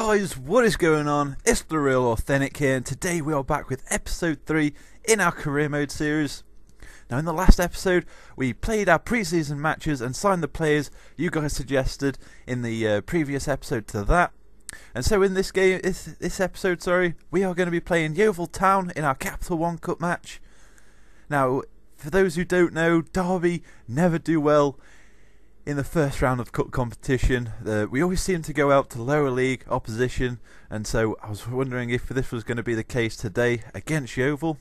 Guys, what is going on? It's The Real Authentic here, and today we are back with episode 3 in our career mode series. Now, in the last episode we played our pre-season matches and signed the players you guys suggested in the previous episode to that. And so in this game, this episode, we are going to be playing Yeovil Town in our Capital One Cup match. Now, for those who don't know, Derby never do well in the first round of cup competition. We always seem to go out to lower league opposition, and so I was wondering if this was going to be the case today against Yeovil.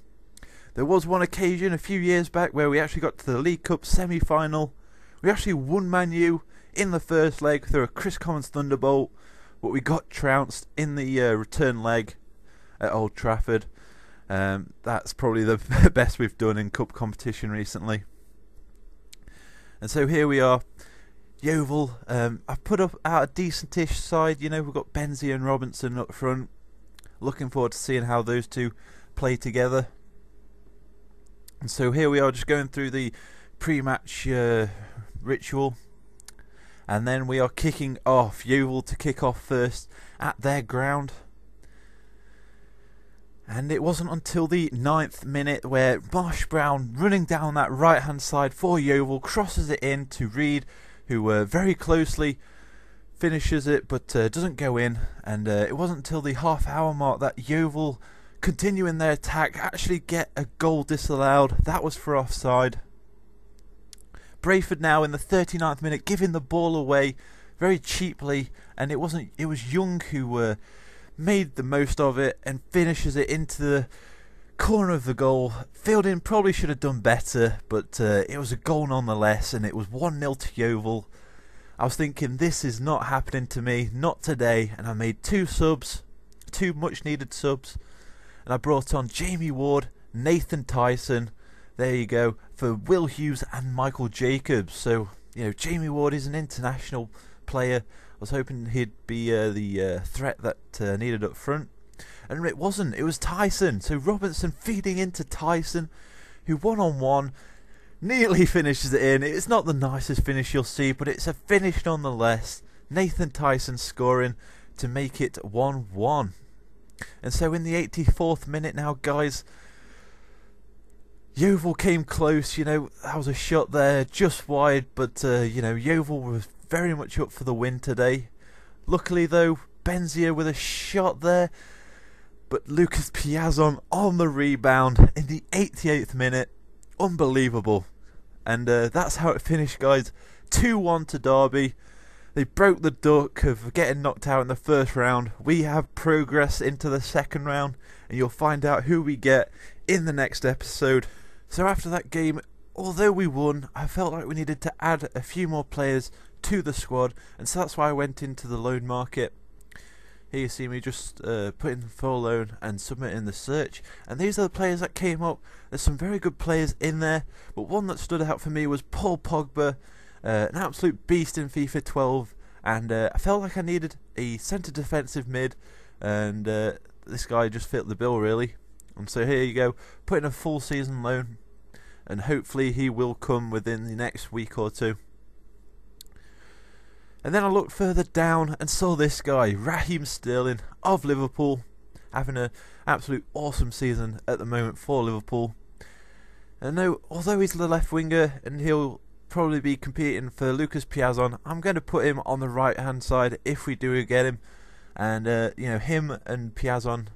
There was one occasion a few years back where we actually got to the League Cup semi-final. We actually won Man U in the first leg through a Chris Collins thunderbolt, but we got trounced in the return leg at Old Trafford. That's probably the best we've done in cup competition recently. And so here we are. Yeovil, I've put up out a decentish side. You know, we've got Benzia and Robinson up front. Looking forward to seeing how those two play together. And so here we are, just going through the pre-match ritual, and then we are kicking off. Yeovil to kick off first at their ground. And it wasn't until the 9th minute where Marsh Brown, running down that right hand side for Yeovil, crosses it in to Reed, who very closely finishes it but doesn't go in. And it wasn't until the half hour mark that Yeovil, continuing their attack, actually get a goal disallowed. That was for offside. Brayford now in the 39th minute giving the ball away very cheaply, and it was Young who made the most of it and finishes it into the corner of the goal. Fielding probably should have done better, but it was a goal nonetheless, and it was 1-0 to Yeovil. I was thinking, this is not happening to me, not today, and I made two subs, two much needed subs, and I brought on Jamie Ward, Nathan Tyson, there you go, for Will Hughes and Michael Jacobs. So, you know, Jamie Ward is an international player. I was hoping he'd be the threat that needed up front. And it wasn't. It was Tyson. So Robertson feeding into Tyson, who one-on-one nearly finishes it in. It's not the nicest finish you'll see, but it's a finish nonetheless. Nathan Tyson scoring to make it 1-1. And so in the 84th minute now, guys, Yeovil came close. You know, that was a shot there just wide, but, you know, Yeovil was very much up for the win today. Luckily though, Benzia with a shot there, but Lucas Piazon on the rebound in the 88th minute. Unbelievable. And that's how it finished, guys. 2-1 to Derby. They broke the duck of getting knocked out in the first round. We have progress into the second round, and you'll find out who we get in the next episode. So after that game, although we won, I felt like we needed to add a few more players to the squad, and so that's why I went into the loan market. Here you see me just putting the full loan and submitting the search, and these are the players that came up. There's some very good players in there, but one that stood out for me was Paul Pogba, an absolute beast in FIFA 12, and I felt like I needed a centre defensive mid, and this guy just fit the bill really. And so here you go, putting a full season loan, and hopefully he will come within the next week or two. And then I looked further down and saw this guy, Raheem Sterling of Liverpool, having an absolute awesome season at the moment for Liverpool. And no, although he's the left winger and he'll probably be competing for Lucas Piazon, I'm going to put him on the right hand side if we do get him. And you know, him and Piazon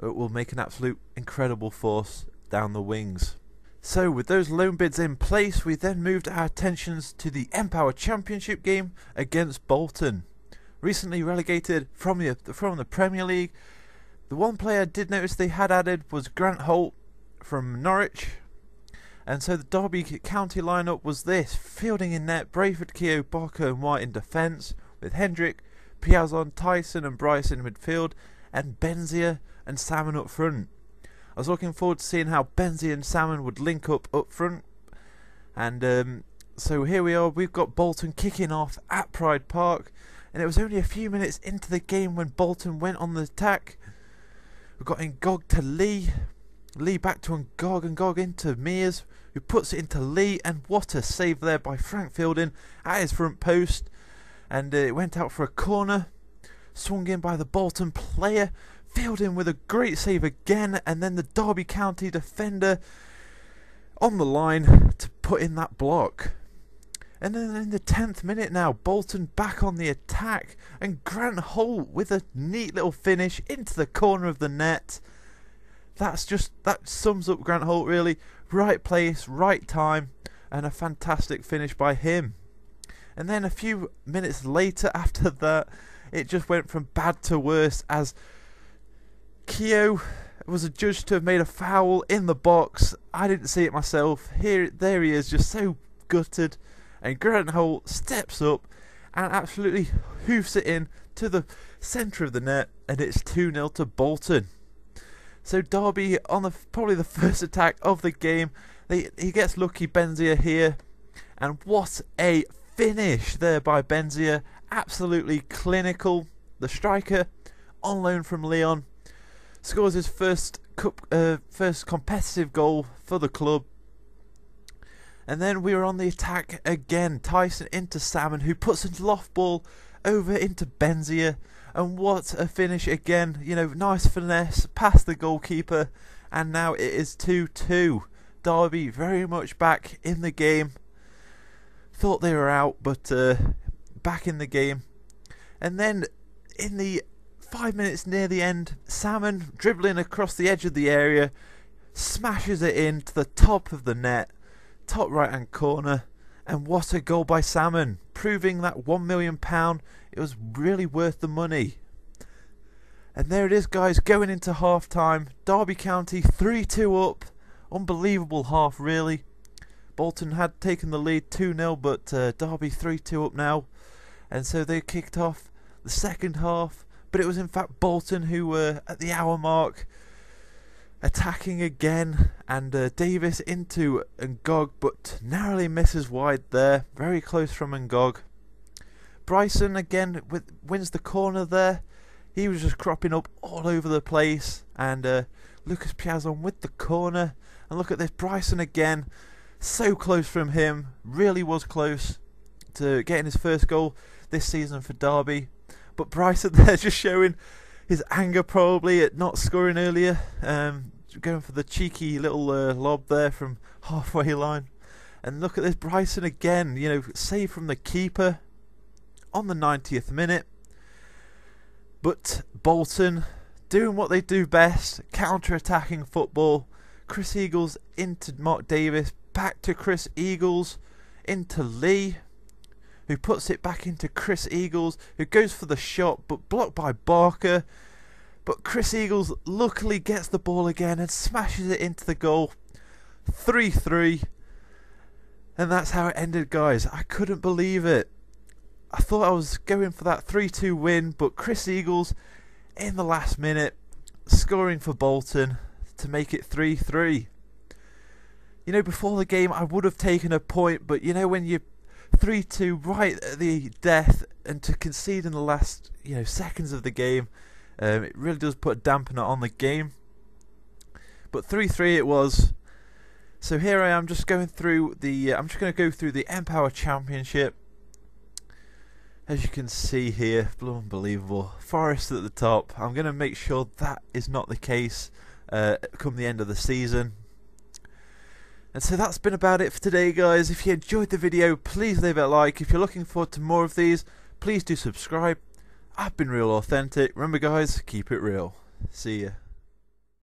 will make an absolute incredible force down the wings. So with those loan bids in place, we then moved our attentions to the npower Championship game against Bolton. Recently relegated from the Premier League. The one player I did notice they had added was Grant Holt from Norwich. And so the Derby County lineup was this: Fielding in net, Brayford, Keogh, Barker and White in defence, with Hendrick, Piazon, Tyson and Bryson in midfield, and Benzia and Salmon up front. I was looking forward to seeing how Benzia and Salmon would link up front. And so here we are, we've got Bolton kicking off at Pride Park, and it was only a few minutes into the game when Bolton went on the attack. We've got Ngog to Lee, Lee back to Ngog, Ngog into Mears, who puts it into Lee, and what a save there by Frank Fielding at his front post. And it went out for a corner. swung in by the Bolton player. Fielding with a great save again, and then the Derby County defender on the line to put in that block. And then in the 10th minute now, Bolton back on the attack, and Grant Holt with a neat little finish into the corner of the net. That sums up Grant Holt really. Right place, right time, and a fantastic finish by him. And then a few minutes later after that, it just went from bad to worse as Keogh was adjudged to have made a foul in the box. I didn't see it myself. There he is, just so gutted. And Grant Holt steps up and absolutely hoofs it in to the centre of the net, and it's 2-0 to Bolton. So Derby on probably the first attack of the game. He gets lucky, Benzia here, and what a finish there by Benzia. Absolutely clinical. The striker on loan from Lyon scores his first competitive goal for the club. And then we were on the attack again. Tyson into Salmon, who puts a loft ball over into Benzia. And what a finish again. You know, nice finesse, past the goalkeeper. And now it is 2-2. Derby very much back in the game. Thought they were out, but back in the game. And then in the 5 minutes near the end, Salmon, dribbling across the edge of the area, smashes it into the top of the net. Top right hand corner, and what a goal by Salmon, proving that £1 million, it was really worth the money. And there it is, guys, going into half time. Derby County 3-2 up. Unbelievable half really. Bolton had taken the lead 2-0, but Derby 3-2 up now, and so they kicked off the second half. But it was in fact Bolton who were at the hour mark attacking again, and Davis into Ngog, but narrowly misses wide there. Very close from Ngog. Bryson again wins the corner there. He was just cropping up all over the place, and Lucas Piazon with the corner. And look at this, Bryson again, so close from him. Really was close to getting his first goal this season for Derby, but Bryson there just showing his anger probably at not scoring earlier, going for the cheeky little lob there from halfway line. And look at this, Bryson again, you know, save from the keeper on the 90th minute. But Bolton doing what they do best, counter-attacking football. Chris Eagles into Mark Davis, back to Chris Eagles, into Lee, who puts it back into Chris Eagles, who goes for the shot, but blocked by Barker. But Chris Eagles luckily gets the ball again and smashes it into the goal. 3-3. And that's how it ended, guys. I couldn't believe it. I thought I was going for that 3-2 win, but Chris Eagles in the last minute scoring for Bolton to make it 3-3. You know, before the game I would have taken a point, but you know, when you 3-2 right at the death, and to concede in the last, you know, seconds of the game, it really does put a dampener on the game. But 3-3 it was. So here I am, just going through the I'm just going to go through the npower Championship. As you can see here, unbelievable. Forest at the top. I'm going to make sure that is not the case come the end of the season. And so that's been about it for today, guys. If you enjoyed the video, please leave it a like. If you're looking forward to more of these, please do subscribe. I've been Real Authentic. Remember, guys, keep it real. See ya.